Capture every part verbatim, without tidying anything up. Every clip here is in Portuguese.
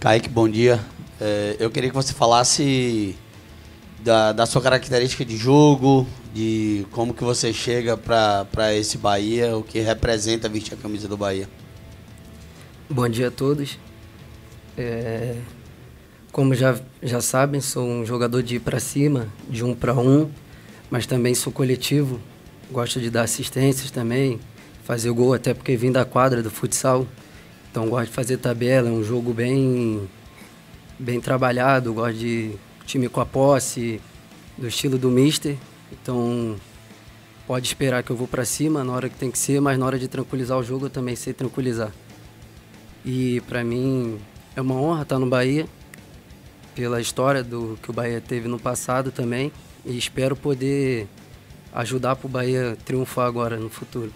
Kayky, bom dia. É, eu queria que você falasse da, da sua característica de jogo, de como que você chega para esse Bahia, o que representa vestir a camisa do Bahia. Bom dia a todos. É, como já, já sabem, sou um jogador de ir para cima, de um para um, mas também sou coletivo, gosto de dar assistências também, fazer gol, até porque vim da quadra do futsal, então gosto de fazer tabela, é um jogo bem, bem trabalhado, gosto de time com a posse, do estilo do mister. Então, pode esperar que eu vou para cima na hora que tem que ser, mas na hora de tranquilizar o jogo eu também sei tranquilizar. E para mim é uma honra estar no Bahia, pela história do que o Bahia teve no passado também, e espero poder ajudar para o Bahia triunfar agora no futuro.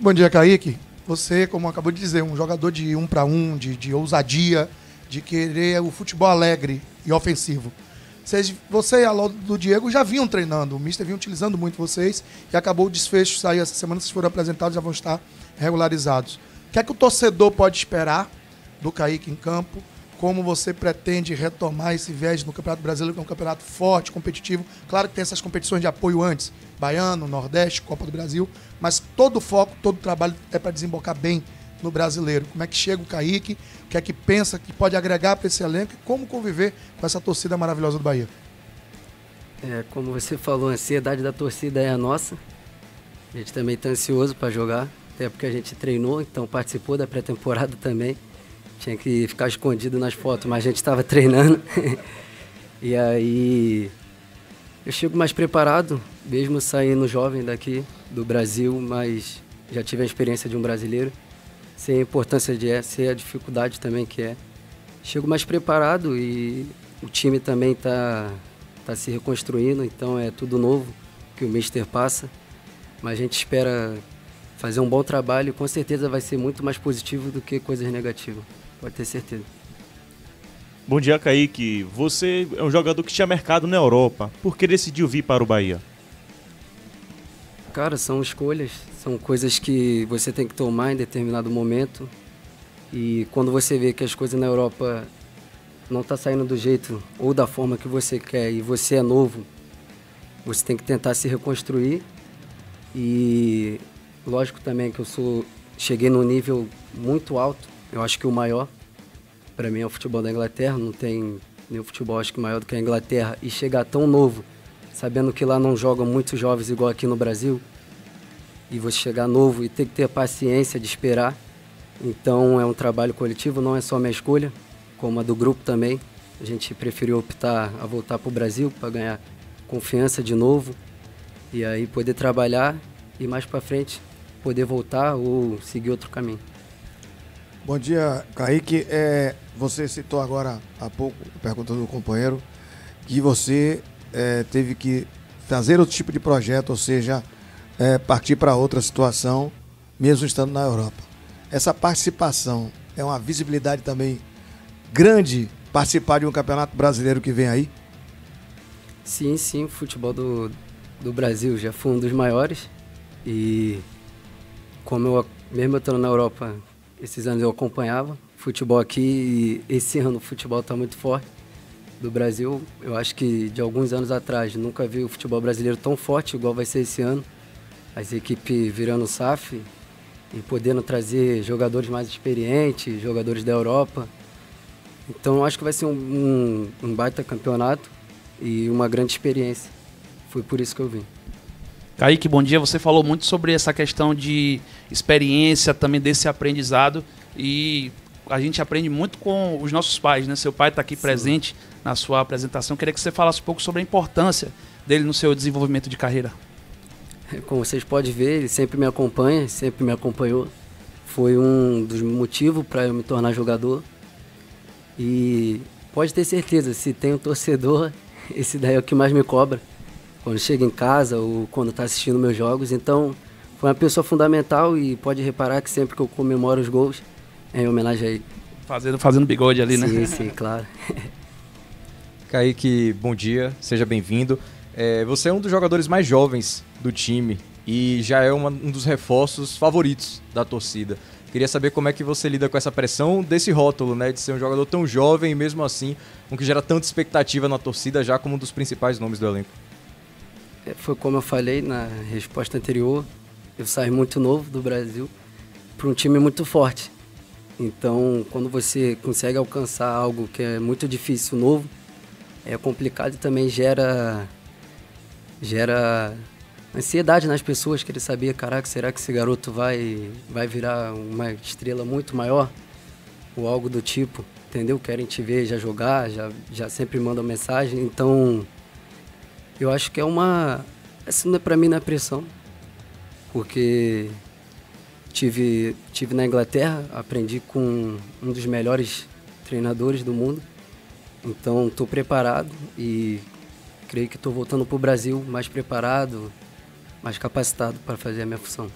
Bom dia, Kayky. Você, como acabou de dizer, um jogador de um para um, de, de ousadia, de querer o futebol alegre e ofensivo. Você e a Laudo do Diego já vinham treinando, o mister vinha utilizando muito vocês e acabou o desfecho sair essa semana, vocês foram apresentados, já vão estar regularizados. O que é que o torcedor pode esperar do Kayky em campo? Como você pretende retomar esse viés no Campeonato Brasileiro, que é um campeonato forte, competitivo? Claro que tem essas competições de apoio antes, Baiano, Nordeste, Copa do Brasil, mas todo o foco, todo o trabalho é para desembocar bem no brasileiro. Como é que chega o Kayky, o que é que pensa que pode agregar para esse elenco e como conviver com essa torcida maravilhosa do Bahia? É, como você falou, a ansiedade da torcida é a nossa. A gente também está ansioso para jogar, até porque a gente treinou, então participou da pré-temporada também. Tinha que ficar escondido nas fotos, mas a gente estava treinando. E aí eu chego mais preparado, mesmo saindo jovem daqui do Brasil, mas já tive a experiência de um brasileiro. Sem a importância de é, sem a dificuldade também que é. Chego mais preparado e o time também está tá se reconstruindo, então é tudo novo que o mister passa. Mas a gente espera fazer um bom trabalho e com certeza vai ser muito mais positivo do que coisas negativas, pode ter certeza. Bom dia, Kayky. Você é um jogador que tinha mercado na Europa. Por que decidiu vir para o Bahia? Cara, são escolhas, são coisas que você tem que tomar em determinado momento. E quando você vê que as coisas na Europa não estão saindo do jeito ou da forma que você quer e você é novo, você tem que tentar se reconstruir. E lógico também que eu sou, cheguei num nível muito alto, eu acho que o maior, para mim é o futebol da Inglaterra, não tem nenhum futebol acho que maior do que a Inglaterra, e chegar tão novo, sabendo que lá não jogam muitos jovens igual aqui no Brasil, e você chegar novo e ter que ter paciência de esperar. Então é um trabalho coletivo, não é só minha escolha, como a do grupo também. A gente preferiu optar a voltar para o Brasil para ganhar confiança de novo e aí poder trabalhar e mais para frente poder voltar ou seguir outro caminho. Bom dia, Kayky. É, você citou agora há pouco, perguntando do companheiro, que você É, teve que fazer outro tipo de projeto, ou seja, é, partir para outra situação, mesmo estando na Europa. Essa participação é uma visibilidade também grande, participar de um campeonato brasileiro que vem aí? Sim, sim, o futebol do, do Brasil já foi um dos maiores e como eu, mesmo eu estando na Europa, esses anos eu acompanhava futebol aqui e esse ano o futebol está muito forte. Do Brasil, eu acho que de alguns anos atrás, nunca vi o futebol brasileiro tão forte igual vai ser esse ano. As equipes virando o S A F e podendo trazer jogadores mais experientes, jogadores da Europa. Então eu acho que vai ser um, um, um baita campeonato e uma grande experiência. Foi por isso que eu vim. Kayky, bom dia. Você falou muito sobre essa questão de experiência, também desse aprendizado e a gente aprende muito com os nossos pais, né? Seu pai está aqui Sim. presente na sua apresentação. Queria que você falasse um pouco sobre a importância dele no seu desenvolvimento de carreira. Como vocês podem ver, ele sempre me acompanha, sempre me acompanhou. Foi um dos motivos para eu me tornar jogador. E pode ter certeza, se tem um torcedor, esse daí é o que mais me cobra. Quando chega em casa ou quando está assistindo meus jogos. Então, foi uma pessoa fundamental e pode reparar que sempre que eu comemoro os gols, em homenagem a ele. Fazendo, fazendo bigode ali, né? Sim, sim, claro. Kayky, bom dia, seja bem-vindo. É, você é um dos jogadores mais jovens do time e já é uma, um dos reforços favoritos da torcida. Queria saber como é que você lida com essa pressão desse rótulo, né, de ser um jogador tão jovem e mesmo assim, um que gera tanta expectativa na torcida, já como um dos principais nomes do elenco. É, foi como eu falei na resposta anterior, eu saí muito novo do Brasil para um time muito forte. Então, quando você consegue alcançar algo que é muito difícil, novo, é complicado e também gera... gera ansiedade nas pessoas, que ele sabia, caraca, será que esse garoto vai, vai virar uma estrela muito maior? Ou algo do tipo, entendeu? Querem te ver já jogar, já, já sempre mandam mensagem. Então, eu acho que é uma... Assim, pra mim não é pressão, porque tive, tive na Inglaterra, aprendi com um dos melhores treinadores do mundo. Então, estou preparado e... creio que estou voltando para o Brasil mais preparado, mais capacitado para fazer a minha função.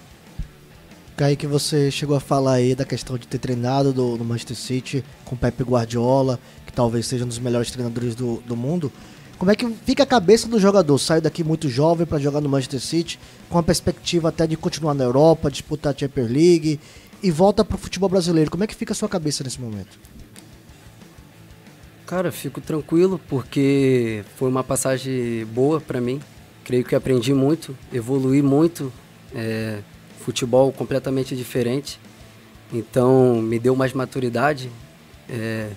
Kayky, você chegou a falar aí da questão de ter treinado do, no Manchester City com Pep Guardiola, que talvez seja um dos melhores treinadores do, do mundo. Como é que fica a cabeça do jogador? Saiu daqui muito jovem para jogar no Manchester City, com a perspectiva até de continuar na Europa, disputar a Champions League e volta para o futebol brasileiro. Como é que fica a sua cabeça nesse momento? Cara, fico tranquilo porque foi uma passagem boa para mim. Creio que aprendi muito, evoluí muito. É, futebol completamente diferente. Então, me deu mais maturidade. É,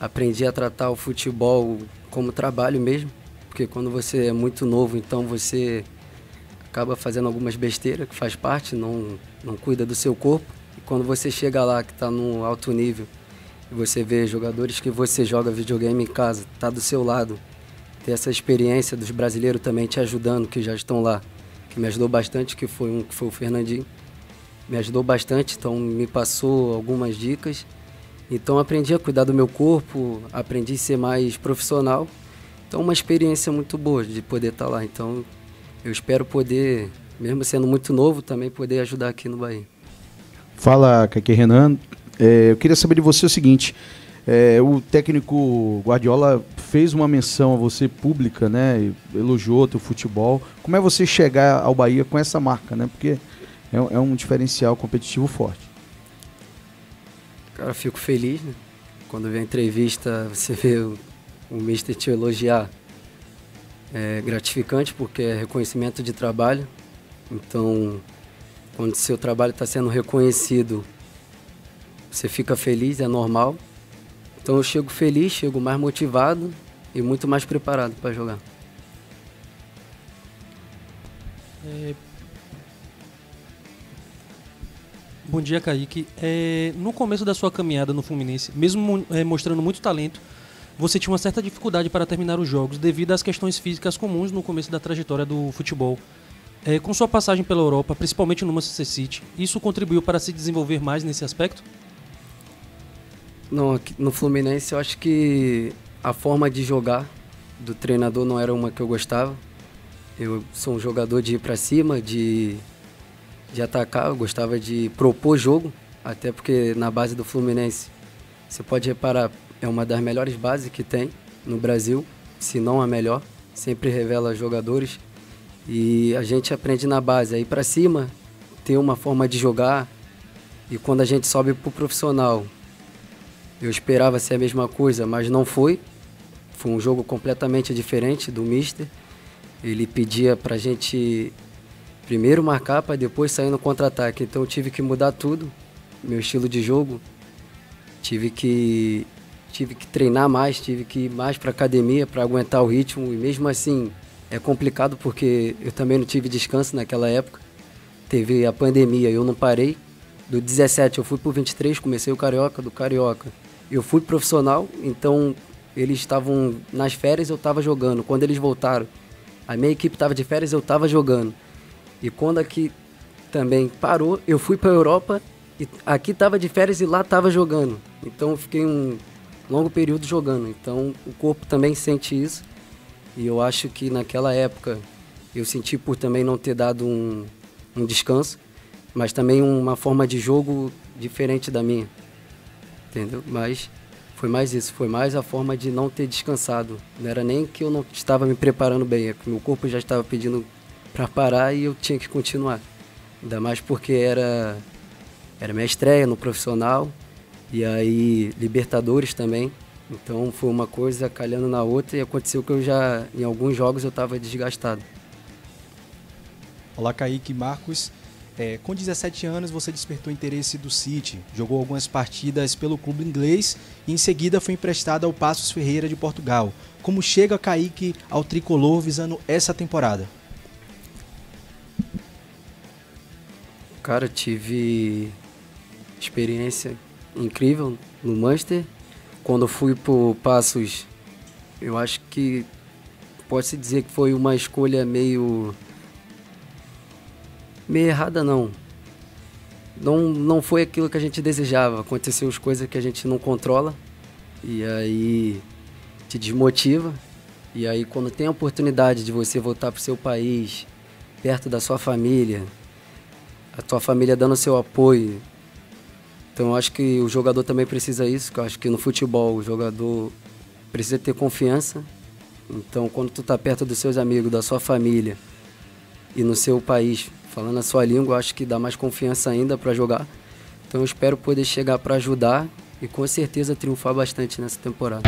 aprendi a tratar o futebol como trabalho mesmo. Porque quando você é muito novo, então você acaba fazendo algumas besteiras, que faz parte, não, não cuida do seu corpo. E quando você chega lá, que está no alto nível, você vê jogadores que você joga videogame em casa, tá do seu lado. Ter essa experiência dos brasileiros também te ajudando, que já estão lá. Que me ajudou bastante, que foi um que foi o Fernandinho. Me ajudou bastante, então me passou algumas dicas. Então aprendi a cuidar do meu corpo, aprendi a ser mais profissional. Então uma experiência muito boa de poder estar lá. Então eu espero poder, mesmo sendo muito novo, também poder ajudar aqui no Bahia. Fala, Kayky Renan. É, eu queria saber de você o seguinte, é, o técnico Guardiola fez uma menção a você pública, né, elogiou teu futebol. Como é você chegar ao Bahia com essa marca, né, porque é, é um diferencial competitivo forte? Cara, eu fico feliz, né, quando vem a entrevista, você vê o, o mister te elogiar, é gratificante porque é reconhecimento de trabalho. Então, quando seu trabalho está sendo reconhecido, você fica feliz, é normal. Então eu chego feliz, chego mais motivado e muito mais preparado para jogar. É... Bom dia, Kayky. É... No começo da sua caminhada no Fluminense, mesmo é, mostrando muito talento, você tinha uma certa dificuldade para terminar os jogos devido às questões físicas comuns no começo da trajetória do futebol. É, com sua passagem pela Europa, principalmente no Manchester City, isso contribuiu para se desenvolver mais nesse aspecto? Não, no Fluminense eu acho que a forma de jogar do treinador não era uma que eu gostava. Eu sou um jogador de ir para cima, de, de atacar, eu gostava de propor jogo, até porque na base do Fluminense, você pode reparar, é uma das melhores bases que tem no Brasil, se não a melhor, sempre revela jogadores e a gente aprende na base, a ir para cima, ter uma forma de jogar e quando a gente sobe para o profissional, eu esperava ser a mesma coisa, mas não foi. Foi um jogo completamente diferente do mister. Ele pedia para a gente primeiro marcar para depois sair no contra-ataque. Então eu tive que mudar tudo, meu estilo de jogo. Tive que, tive que treinar mais, tive que ir mais para a academia para aguentar o ritmo. E mesmo assim é complicado porque eu também não tive descanso naquela época. Teve a pandemia, eu não parei. Do dezessete eu fui para o vinte e três, comecei o Carioca, do Carioca. Eu fui profissional, então eles estavam nas férias, eu estava jogando. Quando eles voltaram, a minha equipe estava de férias, eu estava jogando. E quando aqui também parou, eu fui para a Europa, e aqui estava de férias e lá estava jogando. Então eu fiquei um longo período jogando. Então o corpo também sente isso. E eu acho que naquela época eu senti por também não ter dado um, um descanso, mas também uma forma de jogo diferente da minha, entendeu? Mas foi mais isso, foi mais a forma de não ter descansado. Não era nem que eu não estava me preparando bem, é que meu corpo já estava pedindo para parar e eu tinha que continuar. Ainda mais porque era, era minha estreia no profissional, e aí Libertadores também. Então foi uma coisa calhando na outra e aconteceu que eu já, em alguns jogos, eu estava desgastado. Olá, Kayky, Marcos. É, com dezessete anos você despertou interesse do City, jogou algumas partidas pelo clube inglês e em seguida foi emprestado ao Passos Ferreira de Portugal. Como chega Kayky ao tricolor visando essa temporada? Cara, eu tive experiência incrível no Manchester. Quando eu fui pro Passos, eu acho que pode-se dizer que foi uma escolha meio... meio errada, não. não. Não foi aquilo que a gente desejava. Aconteceu as coisas que a gente não controla e aí te desmotiva. E aí quando tem a oportunidade de você voltar pro seu país, perto da sua família, a tua família dando seu apoio. Então eu acho que o jogador também precisa disso, que eu acho que no futebol o jogador precisa ter confiança. Então quando tu tá perto dos seus amigos, da sua família e no seu país, falando a sua língua, eu acho que dá mais confiança ainda para jogar. Então eu espero poder chegar para ajudar e com certeza triunfar bastante nessa temporada.